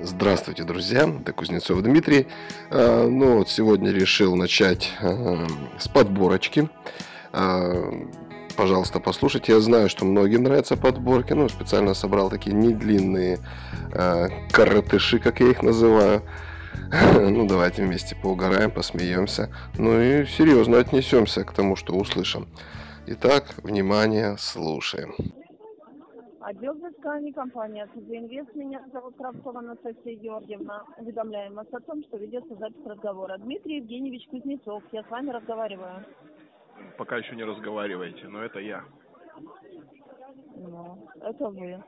Здравствуйте, друзья! Это Кузнецов Дмитрий. Ну вот сегодня решил начать с подборочки. Пожалуйста, послушайте. Я знаю, что многим нравятся подборки. Ну, специально собрал такие недлинные коротыши, как я их называю. Ну, давайте вместе поугараем, посмеемся. Ну и серьезно отнесемся к тому, что услышим. Итак, внимание, слушаем. Отдел взысканий компании «Цезинвест». Меня зовут Кравцова Анастасия Георгиевна. Уведомляем вас о том, что ведется запись разговора. Дмитрий Евгеньевич Кузнецов, я с вами разговариваю. Пока еще не разговариваете, но это я. Ну, это вы.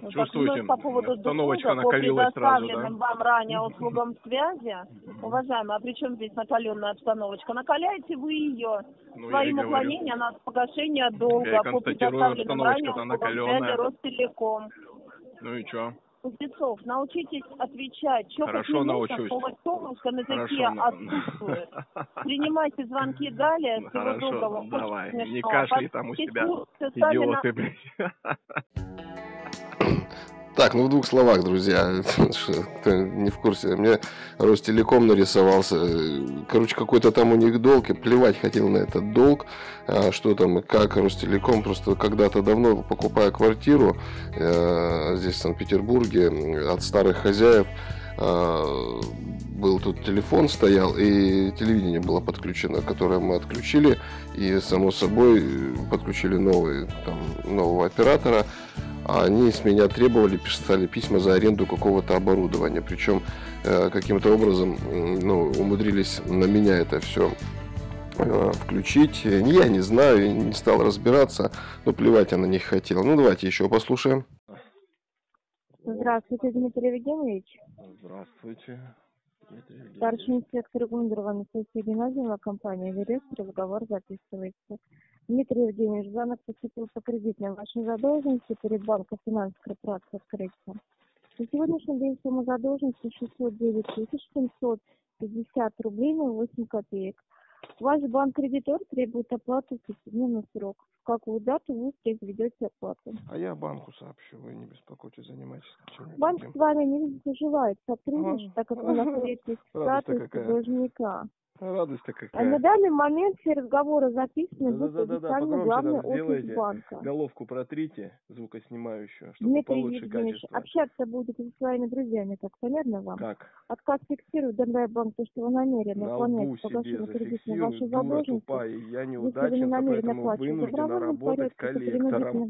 Угу. Чувствуете, по поводу установочка накалилась сразу, да? Вам ранее услугам связи, уважаемая, а при чем здесь накаленная обстановочка? Накаляете вы ее своим уклонением от погашения долга. Я по предоставленным ранее услугам связи Ростелеком. Ну и что? Кузнецов, научитесь отвечать. Хорошо научусь. Солнышко на языке отсутствует. Принимайте звонки далее. Хорошо, давай. Не кашляй там у себя, идиоты, блядь. Так, ну в двух словах, друзья, кто не в курсе, мне Ростелеком нарисовался, короче, какой-то там у них долг, и плевать хотел на этот долг, что там и как. Ростелеком, просто когда-то давно, покупая квартиру здесь, в Санкт-Петербурге, от старых хозяев, был тут телефон стоял, и телевидение было подключено, которое мы отключили, и само собой подключили нового оператора. А они с меня требовали, писали письма за аренду какого-то оборудования. Причем каким-то образом умудрились на меня это все включить. Я не знаю, не стал разбираться, но плевать я на них хотел. Ну, давайте еще послушаем. Здравствуйте, Дмитрий Евгеньевич. Здравствуйте. Старший инспектор Гундзерова Анастасия Геннадьевна, компания «Верес», разговор записывается. Дмитрий Евгеньевич, звонок поступил по кредитной вашей задолженности перед банком «Финансы» корпорации «Открытие». На сегодняшний день сумма задолженности 609 750 рублей на 8 копеек. Ваш банк-кредитор требует оплаты в 5-дневный срок. В какую дату вы произведете оплату? А я банку сообщу, вы не беспокойтесь, занимайтесь чем-нибудь. Банк с вами не заживает сотрудничать, так как вы находитесь в статусе должника. Радость-то какая. А на данный момент все разговоры записаны, официально главный офис банка. Головку протрите, звукоснимающую, чтобы Дмитрий получше качество. Общаться будете со своими друзьями, так понятно вам? Как? Отказ фиксирует ДНБ-банк, то, что вы намерены выполнять погашение кредитной вашей задолженности. Я неудачен, поэтому вынужден работать коллектором.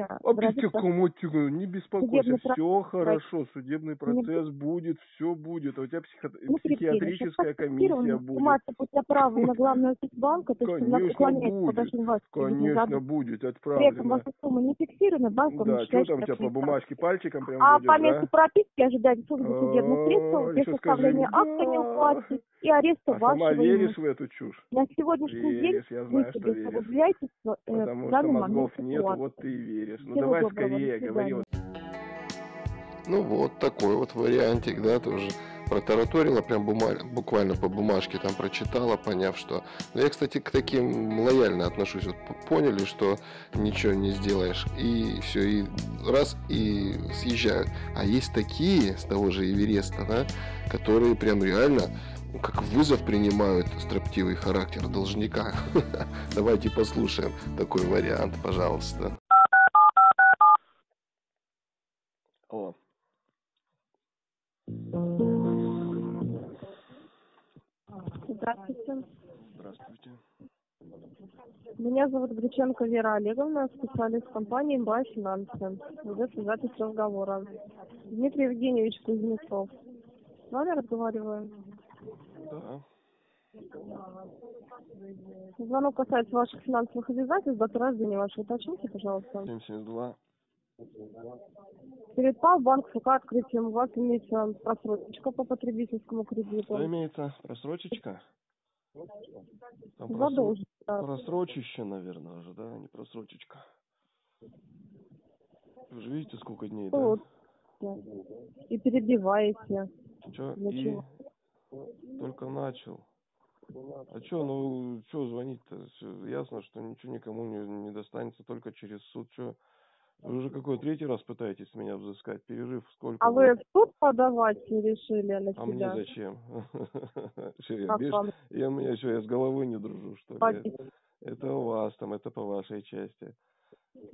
Не беспокойся, все хорошо, судебный процесс будет, все будет. А у тебя психиатрическая комиссия будет. Конечно, будет, отправлено. Да, что там у тебя по бумажке, пальчиком прям идет, да? А по месту прописки ожидать судебных средств, без составления акта неуплаты и ареста вашего имущества. А сама веришь в эту чушь? На сегодняшний день вы себе соблюдаетесь в данный момент. Потому что мозгов нет, вот ты и веришь. Ну давай скорее, говори. Ну вот такой вот вариантик, да, тоже протараторила, прям буквально по бумажке там прочитала, поняв, что... Но я, кстати, к таким лояльно отношусь. Вот поняли, что ничего не сделаешь, и все, и раз, и съезжают. А есть такие, с того же Эвереста, да, которые прям реально... как вызов принимают строптивый характер должника. Давайте послушаем такой вариант, пожалуйста. Алло. Здравствуйте. Здравствуйте. Меня зовут Бриченко Вера Олеговна, специалист компании «Бай финансы». Ведется запись разговора. Дмитрий Евгеньевич Кузнецов. С вами разговариваю. Да. Звонок касается ваших финансовых обязательств, дата рождения вашего, уточните, пожалуйста. 72. Перед ПАО банк ФК «Открытием» у вас имеется просрочечка по потребительскому кредиту. Что имеется? Просрочечка? Задолженность. Просрочище, наверное, уже, да, не просрочечка. Вы же видите, сколько дней, вот. Да? И перебиваете. Что? И... Только начал. была. А что, ну, что звонить-то? Все ясно, что ничего никому не достанется, только через суд. Что? Вы уже какой третий раз пытаетесь меня взыскать, перерыв сколько? А вы в суд подавать не решили на себя? А мне зачем? Я что, я с головой не дружу, что ли? Это у вас там, это по вашей части.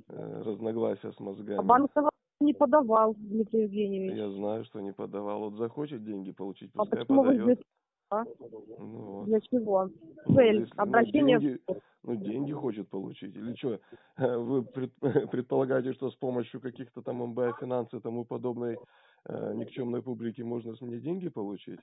Разногласия с мозгами. А Банкова не подавал, Дмитрий Евгеньевич. Я знаю, что не подавал. Вот захочет деньги получить, пускай подает. А? Ну, для чего? Цель, если, обращение... деньги хочет получить. Или что, вы предполагаете, что с помощью каких-то там Бай финансы и тому подобной никчемной публики можно с меня деньги получить?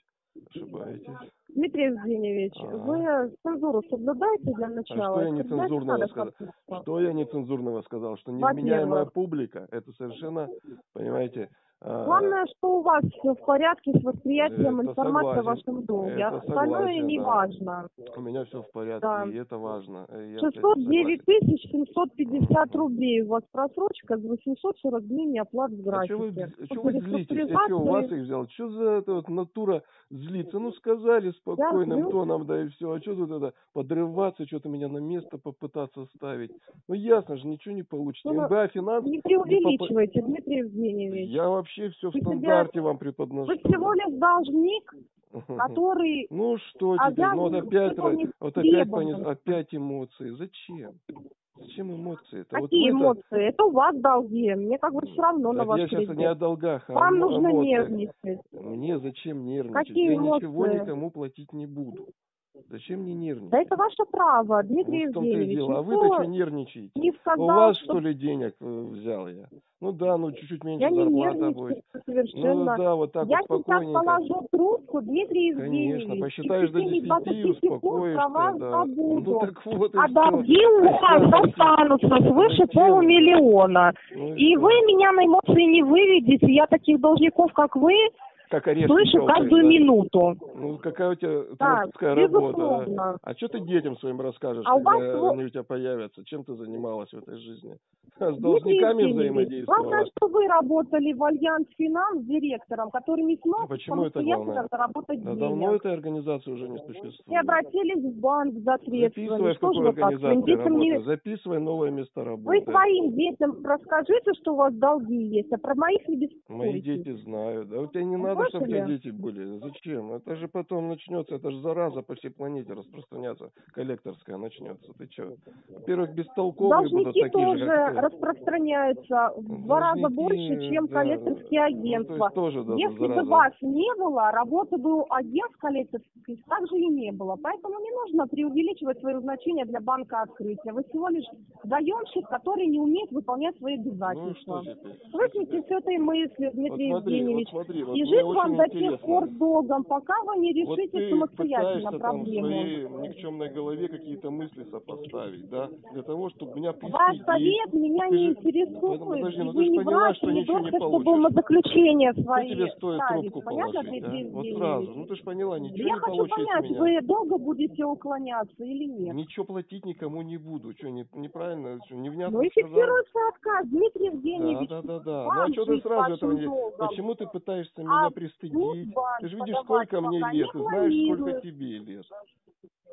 Ошибаетесь. Дмитрий Евгеньевич, вы цензуру соблюдаете для начала? А что я нецензурного сказал? Что я нецензурного сказал? Что невменяемая публика, это совершенно, понимаете... Главное, что у вас все в порядке с восприятием информации о вашем долге. Остальное не важно. У меня все в порядке, да. И это важно. 609 750 рублей. У вас просрочка за 840 дней неоплат в графике. А что вы злитесь? Я что, у вас их взял? Что за это вот натура злиться? Ну, сказали спокойным тоном, да и все. А что тут это подрываться, что-то меня на место попытаться ставить? Ну, ясно же, ничего не получите. МБА финансы... Не преувеличивайте, Дмитрий Евгеньевич. Я вообще... все в стандарте вам преподносит. Вы всего лишь должник, который... Ну что теперь, ну вот опять понес, опять эмоции. Зачем? Зачем эмоции-то? Какие эмоции? Это у вас долги. Мне как бы все равно на вас. Я сейчас не о долгах, а вам нужно нервничать. Мне зачем нервничать? Я ничего никому платить не буду. Зачем мне нервничать? Да это ваше право, Дмитрий Евгеньевич. А вы-то что нервничаете? У вас, что ли, денег взял я? Ну да, ну чуть-чуть меньше зарплата будет. Ну да, вот так спокойненько. Я сейчас положу трубку, Дмитрий Евгеньевич. Конечно, посчитаешь до 10, успокоишься, да. Ну так вот и что. А долги у вас останутся свыше полумиллиона. И вы меня на эмоции не выведете. Я таких должников, как вы... Слышу каждую минуту. Ну, какая у тебя творческая работа. А что ты детям своим расскажешь, когда они у тебя появятся? Чем ты занималась в этой жизни? С должниками взаимодействовала? Главное, что вы работали в Альянс Финанс директором, который не смог самостоятельно заработать денег. Давно этой организации уже не существует. И обратились в банк за средствами. Записывай, в какой организации работа. Записывай новое место работы. Вы своим детям расскажите, что у вас долги есть, а про моих не беспокойтесь. Мои дети знают. Да у тебя не надо, чтобы те дети были. Зачем? Это же потом начнется, это же зараза по всей планете распространяться. Коллекторская начнется. Ты что? Во-первых, бестолковые будут такие же. Должники тоже распространяются в 2 раза больше, чем коллекторские агентства. Ну, то есть, если бы вас не было, работы бы у агентств коллекторских также и не было. Поэтому не нужно преувеличивать свое значение для банка открытия. Вы всего лишь заемщик, который не умеет выполнять свои обязательства. Ну, слышите все этой мысли, Дмитрий Евгеньевич. Вот смотри, вот смотри. Вам до тех пор долгом, пока вы не решите самостоятельно проблему. Вот ты пытаешься там в своей никчемной голове какие-то мысли сопоставить, да? Для того, чтобы меня пустить. Ваш совет меня не интересует. Подожди, ну ты же поняла, что ничего не получишь. Что тебе стоит трубку положить, да? Вот сразу. Ну ты же поняла, ничего не получишь от меня. Я хочу понять, вы долго будете уклоняться или нет? Ничего платить никому не буду. Что, неправильно? Невнятно сказал? Ну и фиксируется отказ, Дмитрий Евгеньевич. Да. Ну а что ты сразу этого не... Почему ты пытаешься меня пристыдить? Ты же видишь, сколько мне лет, ты знаешь, сколько тебе лет.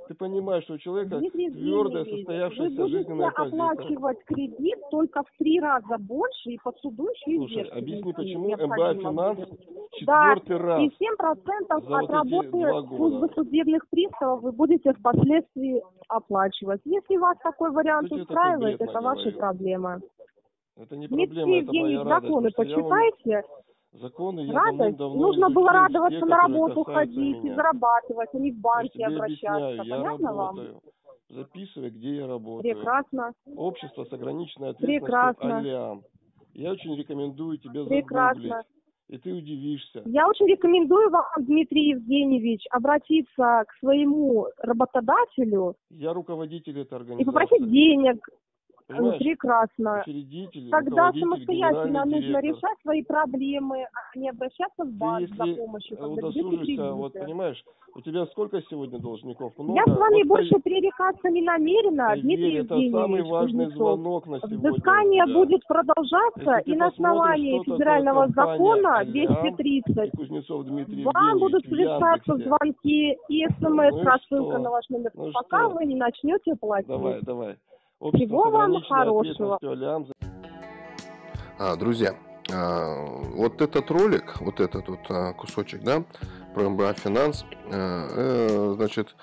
Ты понимаешь, что у человека твердая, состоявшаяся жизненная позиция. Вы будете оплачивать кредит только в 3 раза больше и под суду еще и версию. Слушай, объясни, почему МБА «Финанс» 4-й раз. И 7% от работы службы судебных приставов вы будете впоследствии оплачивать. Если вас такой вариант устраивает, это ваша проблема. Это не проблема, это моя радость. Законы почитайте. Законы нужно было радоваться, на работу ходить и зарабатывать, а не в банке обращаться. Понятно вам? Записывай, где я работаю. Прекрасно. Общество с ограниченной ответственностью Aллиам. Я очень рекомендую тебе загуглить. И ты удивишься. Я очень рекомендую вам, Дмитрий Евгеньевич, обратиться к своему работодателю. Я руководитель этой организации. И попросить денег. Прекрасно. Тогда самостоятельно нужно решать свои проблемы, а не обращаться в банк за помощью. Удосужишься, вот понимаешь, у тебя сколько сегодня должников? Много? Я с вами вот больше пререкаться не намерена, Дмитрий Евгеньевич. Это самый важный звонок на сегодня. Взыскание будет продолжаться, и на основании федерального закона 230 вам будут совершаться звонки и смс-рассылка на ваш номер, пока вы не начнете платить. Давай, давай. Всего вам хорошего. Друзья, вот этот ролик, вот этот вот кусочек, да, про Бай финансы, значит,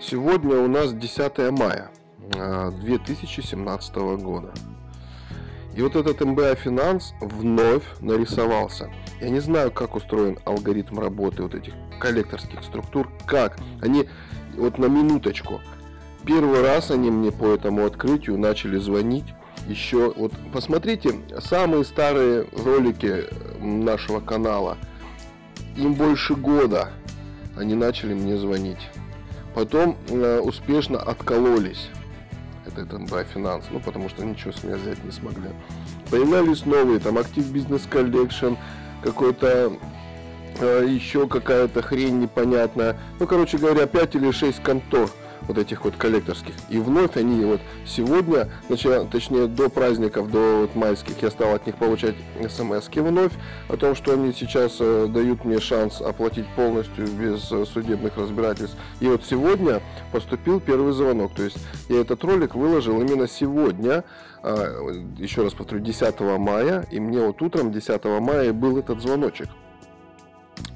сегодня у нас 10 мая 2017 года. И вот этот Бай финансы вновь нарисовался. Я не знаю, как устроен алгоритм работы вот этих коллекторских структур, как они, вот на минуточку, первый раз они мне по этому открытию начали звонить. Еще вот посмотрите самые старые ролики нашего канала. Им больше года они начали мне звонить. Потом успешно откололись. Это Бай финансы. Ну, потому что ничего с меня взять не смогли. Появлялись новые, там, Active Business Collection, какой-то еще какая-то хрень непонятная. Ну, короче говоря, 5 или 6 контор вот этих вот коллекторских. И вновь они вот сегодня, точнее до праздников, до вот майских, я стал от них получать смс-ки вновь о том, что они сейчас дают мне шанс оплатить полностью без судебных разбирательств. И вот сегодня поступил первый звонок. То есть я этот ролик выложил именно сегодня, еще раз повторю, 10 мая, и мне вот утром 10 мая был этот звоночек.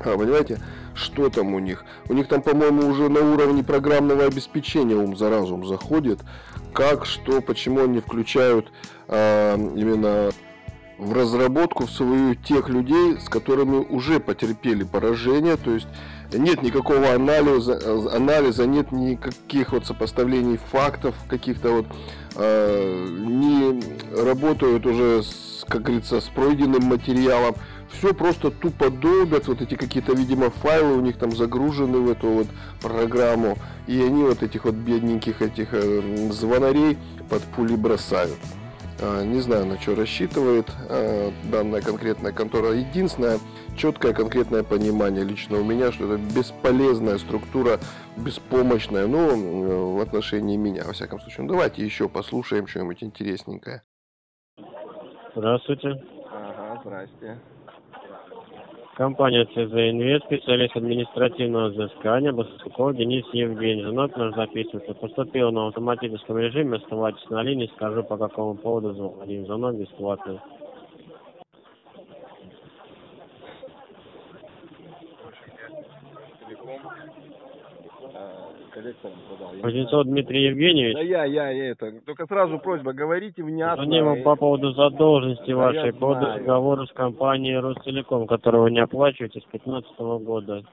Понимаете, что там у них? У них там, по-моему, уже на уровне программного обеспечения ум за разум заходит. Как, что, почему они включают именно в разработку в свою тех людей, с которыми уже потерпели поражение. То есть нет никакого анализа, нет никаких вот сопоставлений фактов каких-то вот, не работают уже, как говорится, с пройденным материалом. Все просто тупо долбят, вот эти какие-то, видимо, файлы у них там загружены в эту вот программу, и они вот этих вот бедненьких этих звонарей под пули бросают. Не знаю, на что рассчитывает данная конкретная контора. Единственное четкое конкретное понимание лично у меня, что это бесполезная структура, беспомощная, ну, в отношении меня, во всяком случае. Ну, давайте еще послушаем что-нибудь интересненькое. Здравствуйте. Ага, здрасте. Компания «Цезинвест», специалист административного взыскания, Басков Денис Евгеньевич. Звонок наш записывается. Поступил на автоматическом режиме. Оставайтесь на линии, скажу, по какому поводу звоним. Звонок бесплатный. Кузнецов Дмитрий Евгеньевич. Да я это. Только сразу просьба, говорите внятно. Звоним по поводу задолженности вашей по договору с компанией Ростелеком, которую вы не оплачиваете с 2015 года,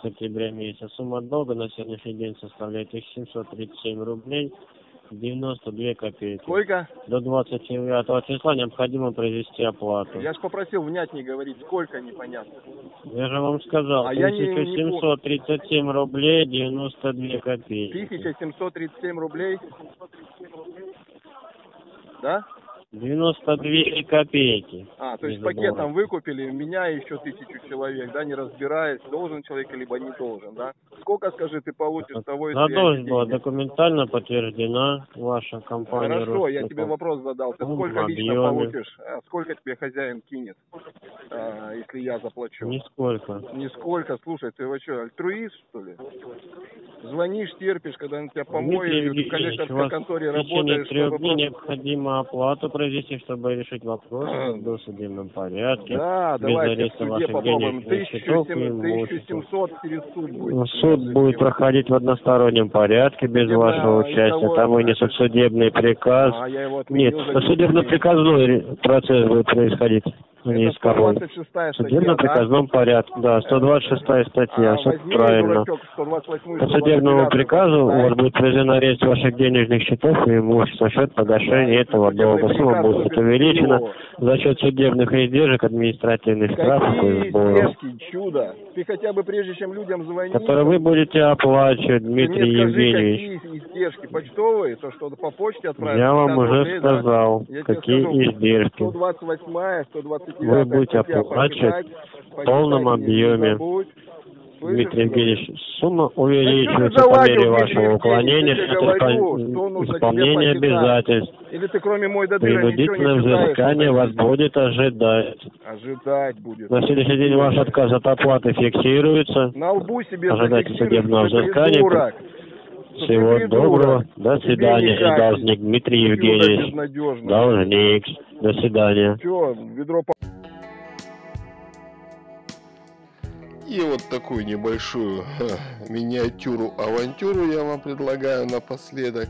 с октября месяца. Сумма долга на сегодняшний день составляет 1737 рублей 92 копейки. Сколько? До 29 числа необходимо произвести оплату. Я же попросил внятнее говорить, сколько, непонятно. Я же вам сказал, 1737 рублей 92 копейки. 1737 рублей? Да? 92 копейки. А, то есть пакетом выкупили, меня еще 1000 человек, да, не разбираясь, должен человек, либо не должен, да? Сколько, скажи, ты получишь того и того? Задолженность была документально подтверждена, ваша компания. Хорошо, я тебе вопрос задал. Ты сколько лично получишь? Сколько тебе хозяин кинет, если я заплачу? Нисколько. Нисколько? Слушай, ты вообще альтруист, что ли? Звонишь, терпишь, когда на тебя помоют, в коллекторской конторе работаешь. В течение 3 дней необходимо оплату произвести, чтобы решить вопрос в досудебном порядке. Да, давайте в суде попробуем. 1700 через суд будет. Суд будет проходить в одностороннем порядке без вашего участия. Там вынесут судебный приказ. Нет, судебно-приказной процесс будет происходить. Это 126-я статья, да? Порядке, да, 126-я статья, все правильно. По судебному приказу у вас будет произведен арест ваших денежных счетов и имущества. Счет погашения этого долга. Сумма будет увеличена за счет судебных издержек, административных штрафов и сборов. Чудо. Ты хотя бы прежде, чем людям звонить... Которые вы будете оплачивать, Дмитрий Евгеньевич. Издержки почтовые, то, что по почте отправили. Я вам уже сказал, какие издержки. 128-я, 120. Вы будете оплачивать в полном объеме. Дмитрий Евгеньевич, сумма увеличивается по мере вашего уклонения от исполнения обязательств. Принудительное взыскание вас будет ожидать. На следующий день ваш отказ от оплаты фиксируется. Ожидайте судебного взыскания. Всего доброго. До свидания, должник Дмитрий Евгеньевич. Должник. До свидания. И вот такую небольшую миниатюру-авантюру я вам предлагаю напоследок.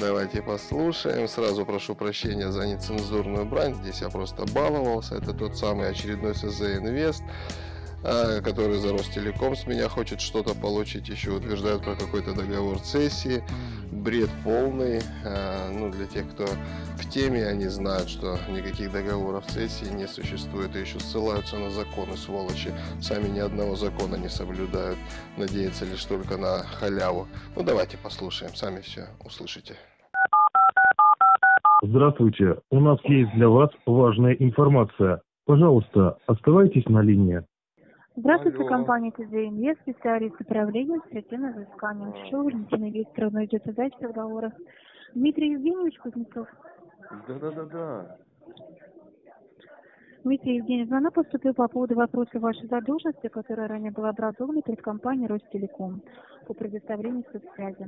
Давайте послушаем. Сразу прошу прощения за нецензурную брань. Здесь я просто баловался. Это тот самый очередной Цезинвест, который за Ростелеком с меня хочет что-то получить, еще утверждают про какой-то договор цессии. Бред полный. Ну, для тех, кто в теме, они знают, что никаких договоров цессии не существует, и еще ссылаются на законы, сволочи. Сами ни одного закона не соблюдают, надеются лишь только на халяву. Ну, давайте послушаем, сами все услышите. Здравствуйте, у нас есть для вас важная информация. Пожалуйста, оставайтесь на линии. Здравствуйте, алло. Компания ТЗН, специалист управления административным взысканием. Что Валентина Викторовна идет задача договоров. Дмитрий Евгеньевич Кузнецов? Да. Дмитрий Евгеньевич, звонок поступил по поводу вопроса вашей задолженности, которая ранее была образована перед компанией Ростелеком по предоставлению соцсвязи.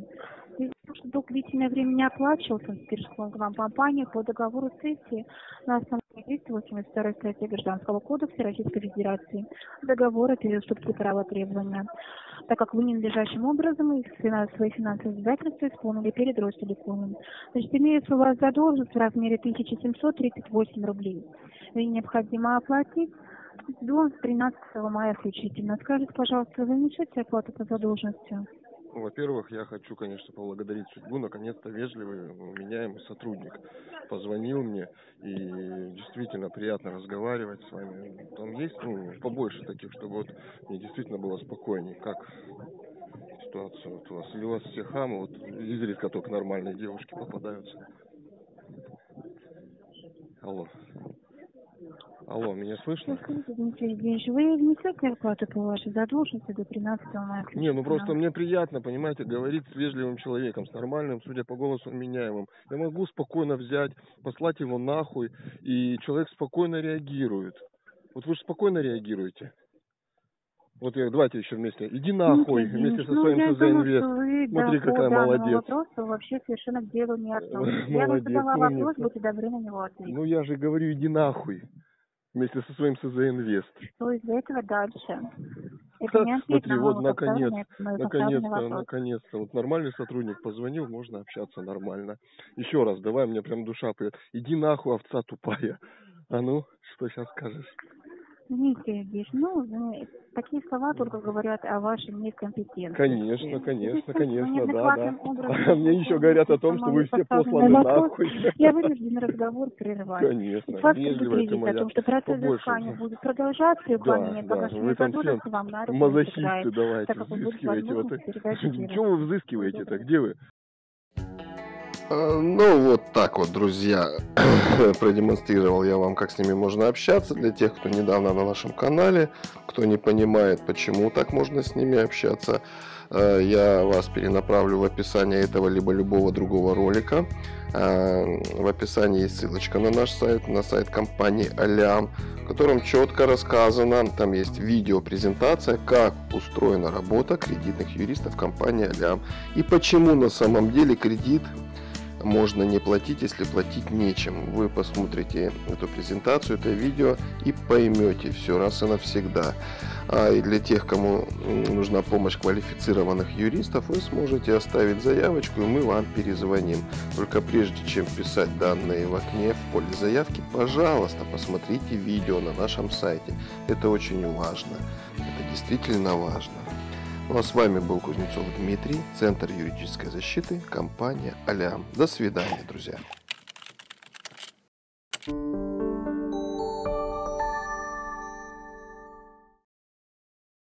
Из-за того, что долг длительное время не оплачивался, перешла к вам компания по договору цессии на основании 282 статьи Гражданского кодекса Российской Федерации договора о переуступке права требования, так как вы ненадлежащим образом их свои финансовые обязательства исполнили перед Ростелекомом. Значит, имеется у вас задолженность в размере 1738 рублей. Вы необходимо оплатить до 13 мая включительно. Скажите, пожалуйста, вы внесете оплату по задолженности? Во-первых, я хочу, конечно, поблагодарить судьбу. Наконец-то вежливый, меняемый сотрудник позвонил мне, и действительно приятно разговаривать с вами. Там есть побольше таких, чтобы вот мне действительно было спокойнее, как ситуация вот у вас. Или у вас все хамы, вот изредка только нормальные девушки попадаются. Алло. Алло, меня слышно? Скажите, Дмитрий Евгеньевич, вы внесете оплату по вашей задолженности до 13 мая? Не, ну просто мне приятно, понимаете, говорить с вежливым человеком, с нормальным, судя по голосу, меняемым. Я могу спокойно взять, послать его нахуй, и человек спокойно реагирует. Вот вы же спокойно реагируете. Вот я, давайте еще вместе. Иди нахуй, вместе со своим ТЗ-инвест. Смотри, какая молодец. Вопрос вообще совершенно к делу не относится. Я вам задала вопрос, будьте добры на него ответить. Ну я же говорю, иди нахуй. Вместе со своим СЗ-инвест. Что из-за этого дальше? Это не смотри, вот наконец-то. Вот нормальный сотрудник позвонил, можно общаться нормально. Еще раз, давай, мне прям душа поет. Иди нахуй, овца тупая. А ну, что сейчас скажешь? Дмитрий Евгеньевич, ну, такие слова только говорят о вашей некомпетентности. Конечно, да. А мне еще говорят о том, что вы все посланы нахуй. Я вынужден разговор прервать. Конечно. Факт предупредить о том, что процесс взыскания будет продолжаться, и уклонение погашения задолженности вам на руку не сыграет. Мазохисты, давайте, взыскивайте. Чего вы взыскиваете-то? Где вы? Ну, вот так вот, друзья, продемонстрировал я вам, как с ними можно общаться. Для тех, кто недавно на нашем канале, кто не понимает, почему так можно с ними общаться, я вас перенаправлю в описание этого либо любого другого ролика. В описании есть ссылочка на наш сайт, на сайт компании Aллиам, в котором четко рассказано, там есть видео-презентация, как устроена работа кредитных юристов компании Aллиам и почему на самом деле кредит можно не платить, если платить нечем. Вы посмотрите эту презентацию, это видео и поймете все раз и навсегда. И для тех, кому нужна помощь квалифицированных юристов, вы сможете оставить заявочку, и мы вам перезвоним. Только прежде чем писать данные в окне в поле заявки, пожалуйста, посмотрите видео на нашем сайте. Это очень важно. Это действительно важно. Ну а с вами был Кузнецов Дмитрий, Центр юридической защиты, компания «Aллиам». До свидания, друзья.